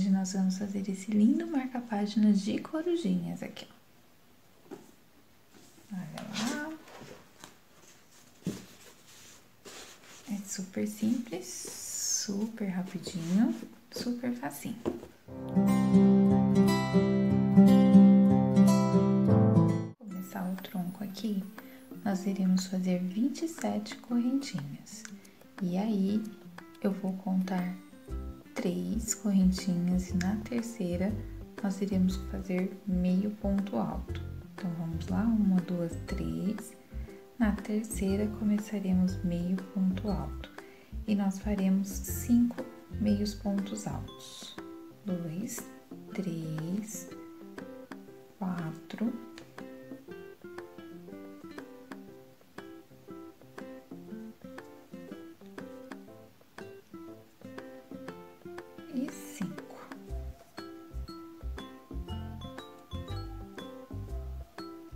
Hoje nós vamos fazer esse lindo marca-páginas de corujinhas aqui, ó. Olha lá. É super simples, super rapidinho, super facinho. Vou começar o tronco aqui, nós iremos fazer 27 correntinhas. E aí, eu vou contar 3 correntinhas e na terceira nós iremos fazer meio ponto alto. Então vamos lá, 1, 2, 3. Na terceira começaremos meio ponto alto e nós faremos 5 meios pontos altos. 2, 3, 4.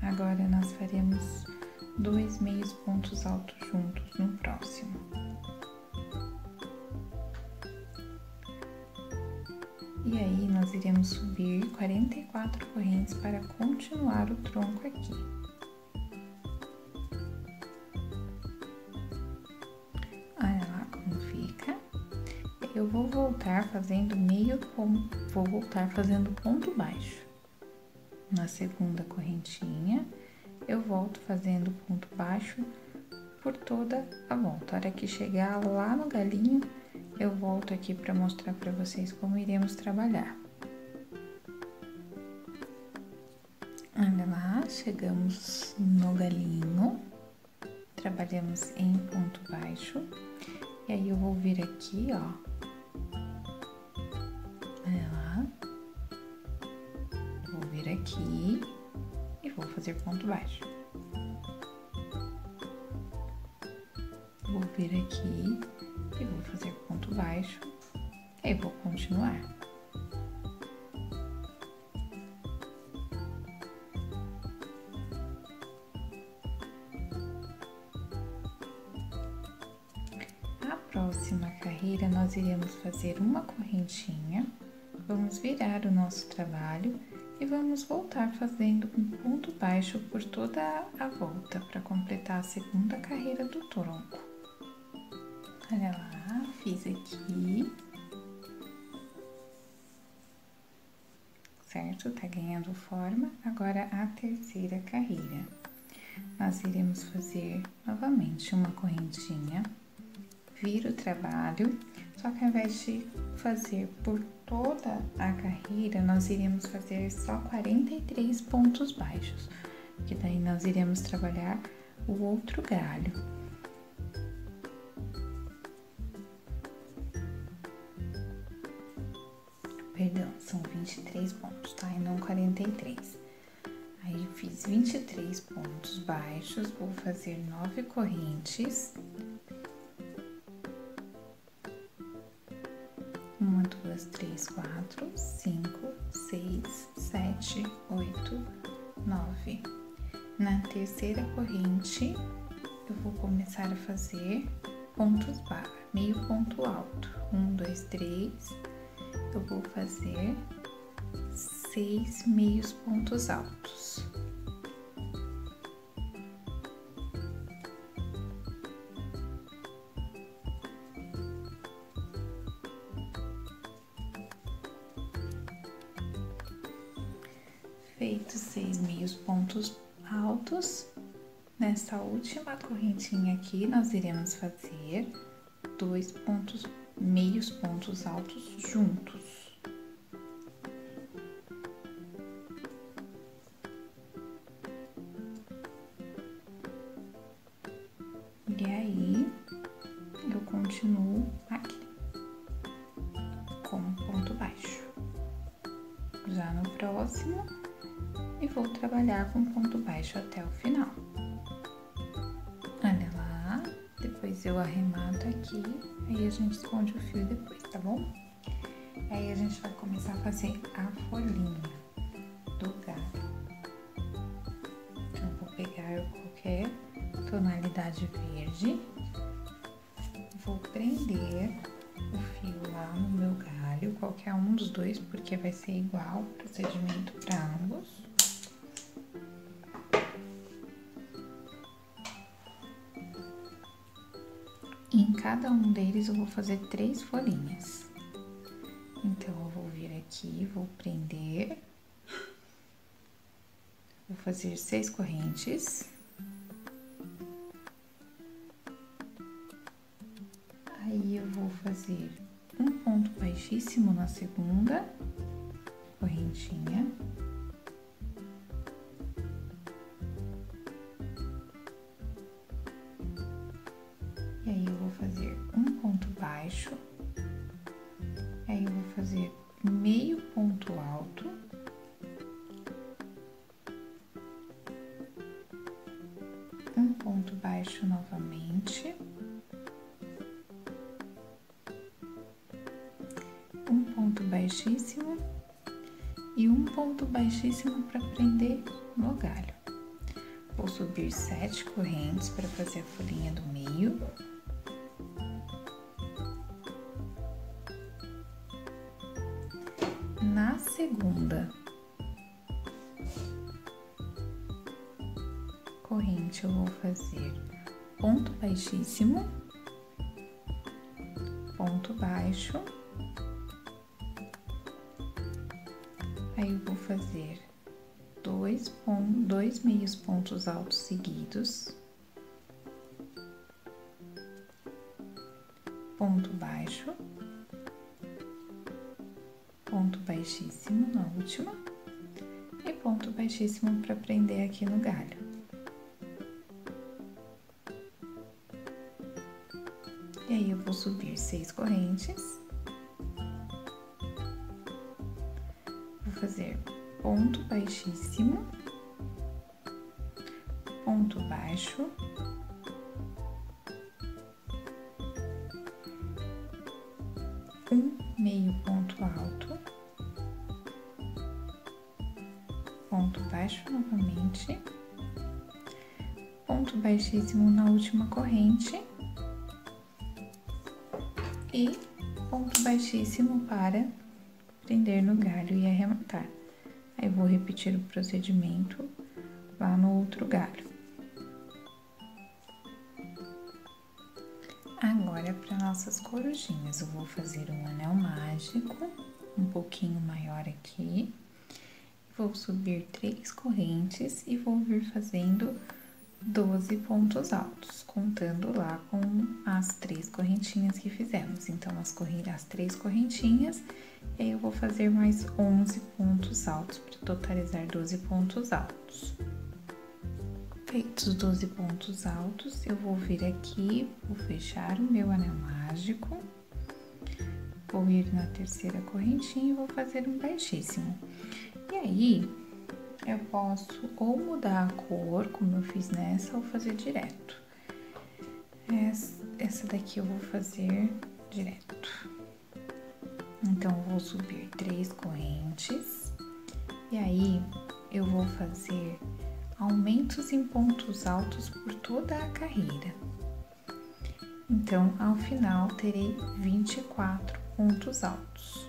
Agora, nós faremos 2 meios pontos altos juntos no próximo. E aí, nós iremos subir 44 correntes para continuar o tronco aqui. Olha lá como fica. Eu vou voltar fazendo meio ponto, vou voltar fazendo ponto baixo. Na segunda correntinha, eu volto fazendo ponto baixo por toda a volta. A hora que chegar lá no galinho, eu volto aqui para mostrar para vocês como iremos trabalhar. Olha lá, chegamos no galinho, trabalhamos em ponto baixo. E aí, eu vou vir aqui, ó. Aqui e vou fazer ponto baixo. Vou vir aqui e vou fazer ponto baixo e vou continuar. Na próxima carreira nós iremos fazer uma correntinha, vamos virar o nosso trabalho e vamos voltar fazendo um ponto baixo por toda a volta para completar a segunda carreira do tronco. Olha lá, fiz aqui. Certo? Tá ganhando forma. Agora a terceira carreira. Nós iremos fazer novamente uma correntinha, vira o trabalho, só que ao invés de fazer por toda a carreira, nós iremos fazer só 43 pontos baixos, que daí nós iremos trabalhar o outro galho. Perdão, são 23 pontos, tá? E não 43. Aí, fiz 23 pontos baixos, vou fazer 9 correntes. 1, 2, 3, 4, 5, 6, 7, 8, 9. Na terceira corrente, eu vou começar a fazer pontos baixos, meio ponto alto. 1, 2, 3. Eu vou fazer 6 meios pontos altos. Feito 6 meios pontos altos, nessa última correntinha aqui, nós iremos fazer 2 pontos, meios pontos altos juntos. E aí, eu continuo aqui, com um ponto baixo. Já no próximo, e vou trabalhar com ponto baixo até o final. Olha lá, depois eu arremato aqui, aí a gente esconde o fio depois, tá bom? Aí a gente vai começar a fazer a folhinha do galho. Então, eu vou pegar qualquer tonalidade verde, vou prender o fio lá no meu galho. viu qualquer um dos dois, porque vai ser igual o procedimento para ambos. E em cada um deles eu vou fazer 3 folhinhas. Então, eu vou vir aqui, vou prender, vou fazer 6 correntes. Aí, eu vou fazer um ponto baixíssimo na segunda correntinha. E aí, eu vou fazer um ponto baixo. Aí, eu vou fazer meio ponto alto. Um ponto baixo novamente. Um ponto baixíssimo. E um ponto baixíssimo para prender no galho. Vou subir 7 correntes para fazer a folhinha do meio. Na segunda corrente, eu vou fazer ponto baixíssimo, ponto baixo, aí eu vou fazer dois meios pontos altos seguidos, ponto baixo, ponto baixíssimo na última e ponto baixíssimo para prender aqui no galho. E aí, eu vou subir 6 correntes, vou fazer ponto baixíssimo, ponto baixo, um meio ponto alto, ponto baixo novamente, ponto baixíssimo na última corrente e ponto baixíssimo para prender no galho e arrematar. Aí, vou repetir o procedimento lá no outro galho. Agora, para nossas corujinhas, eu vou fazer um anel mágico, um pouquinho maior aqui. Vou subir 3 correntes e vou vir fazendo 12 pontos altos, contando lá com as 3 correntinhas que fizemos. Então, as 3 correntinhas, e aí eu vou fazer mais 11 pontos altos, para totalizar 12 pontos altos. Feitos os 12 pontos altos, eu vou vir aqui, vou fechar o meu anel mágico, vou ir na terceira correntinha e vou fazer um baixíssimo. E aí, eu posso ou mudar a cor, como eu fiz nessa, ou fazer direto. Essa daqui eu vou fazer direto. Então, eu vou subir 3 correntes, e aí eu vou fazer aumentos em pontos altos por toda a carreira. Então, ao final, terei 24 pontos altos.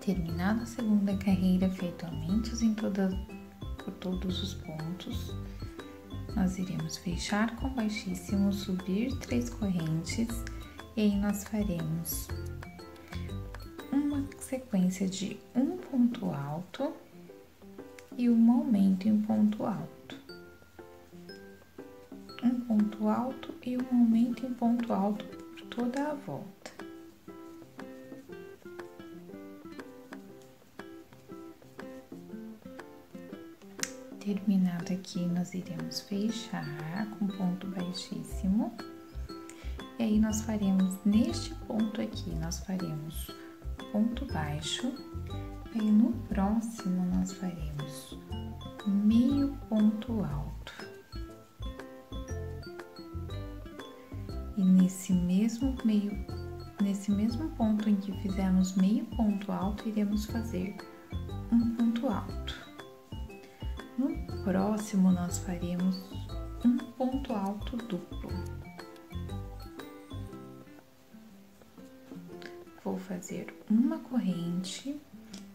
Terminada a segunda carreira, feito aumentos por todos os pontos, nós iremos fechar com baixíssimo, subir 3 correntes, e aí nós faremos uma sequência de um ponto alto e um aumento em ponto alto. Um ponto alto e um aumento em ponto alto por toda a volta. Terminado aqui, nós iremos fechar com ponto baixíssimo. E aí, nós faremos neste ponto aqui, nós faremos ponto baixo, e no próximo nós faremos meio ponto alto. E nesse mesmo ponto em que fizemos meio ponto alto, iremos fazer um ponto alto. No próximo nós faremos um ponto alto duplo. vou fazer uma corrente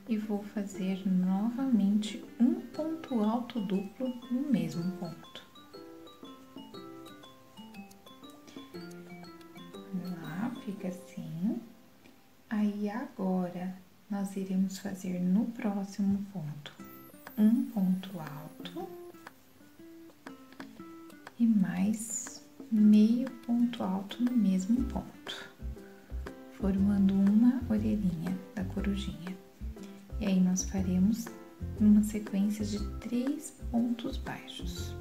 e vou fazer novamente um ponto alto duplo no mesmo ponto. Vamos lá, fica assim. Aí agora nós iremos fazer no próximo ponto um ponto alto e mais meio ponto alto no mesmo ponto, formando uma orelhinha da corujinha. E aí nós faremos uma sequência de 3 pontos baixos.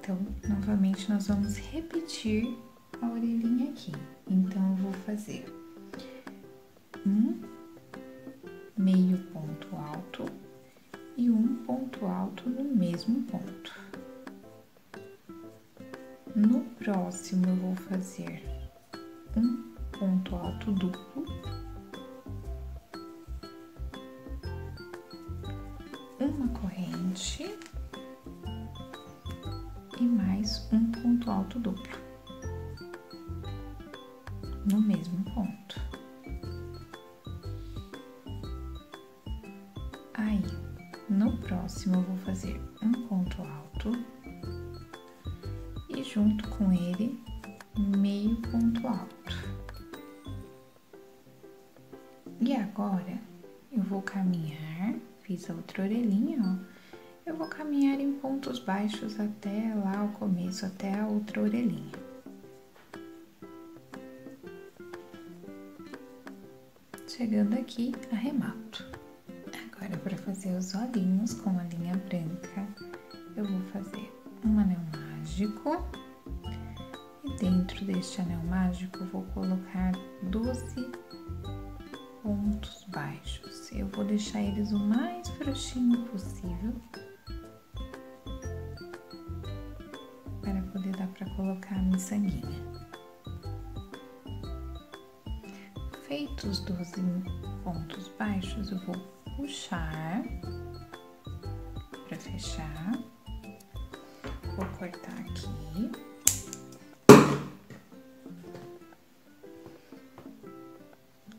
Então, novamente nós vamos repetir a orelhinha aqui. Então, eu vou fazer um meio ponto alto e um ponto alto no mesmo ponto. No próximo, eu vou fazer um ponto alto duplo, uma corrente e mais um ponto alto duplo no mesmo ponto. Aí, no próximo eu vou fazer um ponto alto e junto com ele meio ponto alto. E agora eu vou caminhar. Fiz a outra orelhinha, ó. Eu vou caminhar em pontos baixos até lá o começo, até a outra orelhinha. Chegando aqui, arremato. Agora, para fazer os olhinhos com a linha branca, eu vou fazer um anel mágico. E dentro deste anel mágico, vou colocar 12 pontos baixos. Eu vou deixar eles o mais frouxinho possível para poder dar para colocar a miçanguinha. Feitos 12 pontos baixos, eu vou puxar para fechar, vou cortar aqui.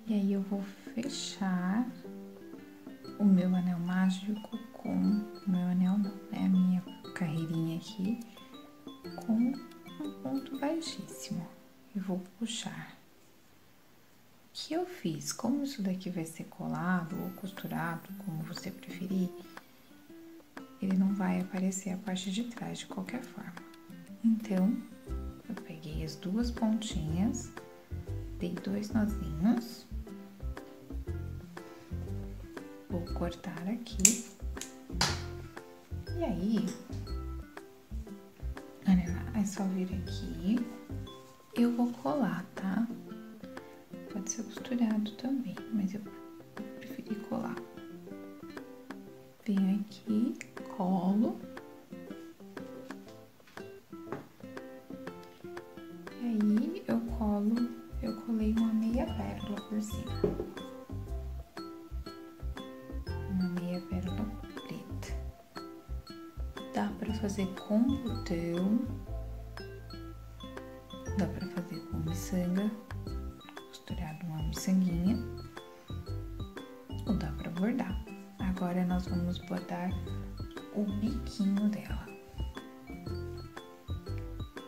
E aí, eu vou fechar o meu anel mágico com... O meu anel não, é a minha carreirinha aqui, com um ponto baixíssimo. E vou puxar. O que eu fiz? Como isso daqui vai ser colado ou costurado, como você preferir, ele não vai aparecer a parte de trás de qualquer forma. Então, eu peguei as duas pontinhas, dei 2 nozinhos. Vou cortar aqui. E aí, olha lá, é só vir aqui. Eu vou colar, tá? Pode ser costurado também, mas eu preferi colar. Venho aqui, colo. E aí, eu colo, eu colei uma meia pérola por cima. Fazer com botão, dá pra fazer com miçanga, costurar uma miçanguinha, ou dá pra bordar. Agora nós vamos bordar o biquinho dela.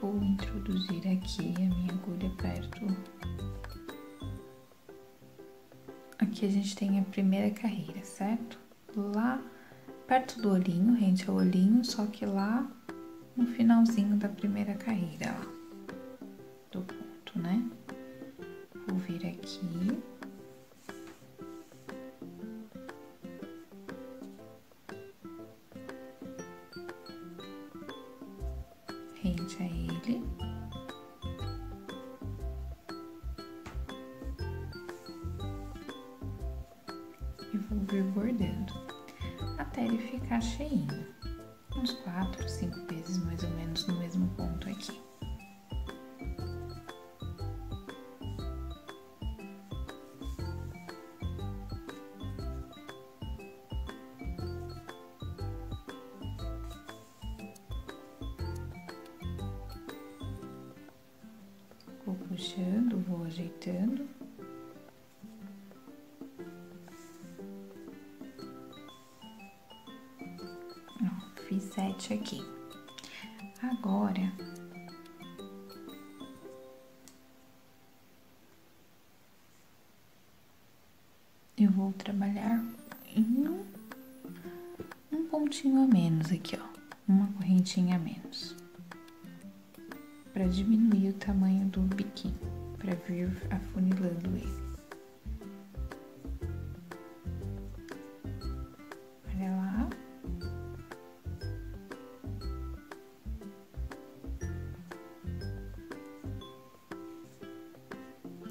Vou introduzir aqui a minha agulha perto. Aqui a gente tem a primeira carreira, certo? Lá perto do olhinho, rente ao olhinho, só que lá no finalzinho da primeira carreira, ó, do ponto, né? Vou vir aqui. Rente a ele. E vou vir bordando até ele ficar cheinho, uns 4 ou 5 vezes mais ou menos no mesmo ponto aqui. vou puxando, vou ajeitando. Ó, fiz 7 aqui. Agora, eu vou trabalhar em um pontinho a menos aqui, ó. Uma correntinha a menos. Pra diminuir o tamanho do biquinho, pra vir afunilando ele. Olha lá.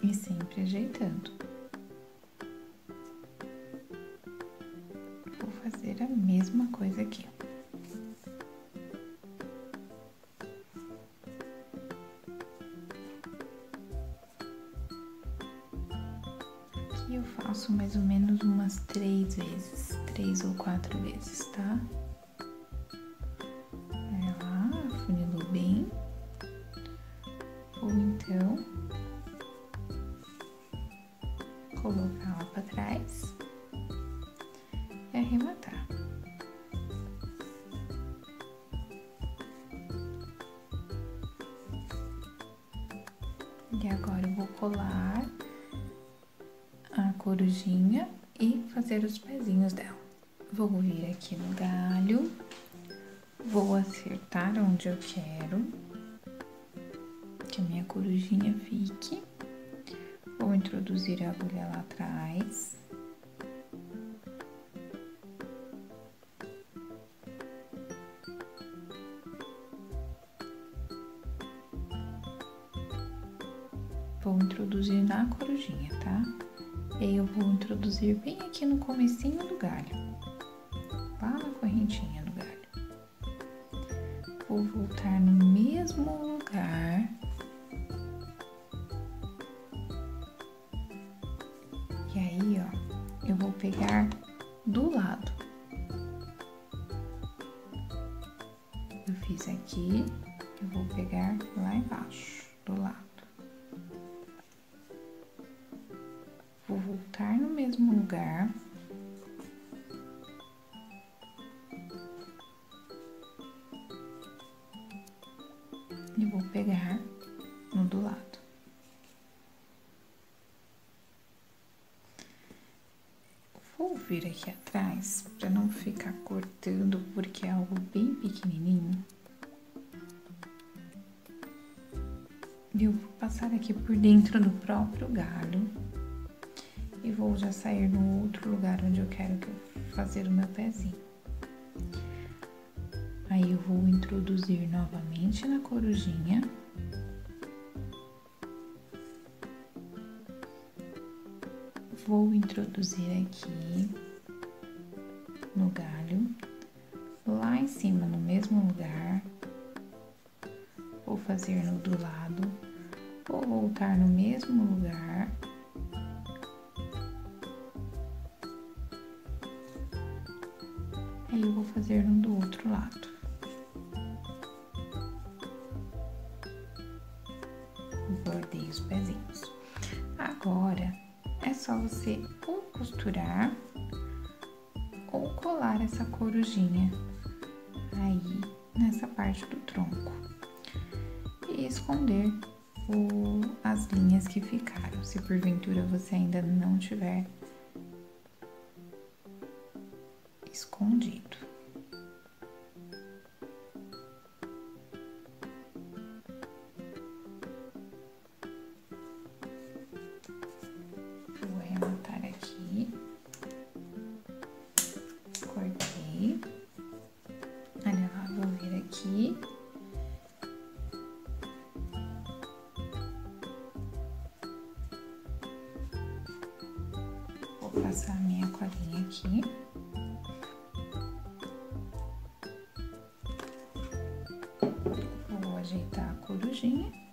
E sempre ajeitando. Vou fazer a mesma coisa aqui. Eu faço mais ou menos umas 3 vezes, 3 ou 4 vezes, tá? Olha lá, afunilou bem. Ou então, colocar lá pra trás e arrematar. E agora eu vou colar a corujinha e fazer os pezinhos dela. Vou vir aqui no galho, vou acertar onde eu quero que a minha corujinha fique, vou introduzir a agulha lá atrás, vou introduzir na corujinha, tá? E eu vou introduzir bem aqui no comecinho do galho, lá na correntinha do galho. Vou voltar no mesmo lugar. E aí, ó, eu vou pegar do lado. Eu fiz aqui, eu vou pegar lá embaixo, do lado. Vou voltar no mesmo lugar. E vou pegar no do lado. Vou vir aqui atrás, pra não ficar cortando, porque é algo bem pequenininho. E eu vou passar aqui por dentro do próprio galho. E vou já sair no outro lugar onde eu quero fazer o meu pezinho. Aí eu vou introduzir novamente na corujinha. Vou introduzir aqui no galho. Lá em cima, no mesmo lugar. Vou fazer no do lado. Vou voltar no mesmo lugar. E eu vou fazer um do outro lado. Bordei os pezinhos. Agora, é só você ou costurar ou colar essa corujinha aí nessa parte do tronco. E esconder as linhas que ficaram, se porventura você ainda não tiver escondido. Vou arrematar aqui. Cortei. Olha lá, vou vir aqui. Vou passar a minha colinha aqui. Ajeitar a corujinha.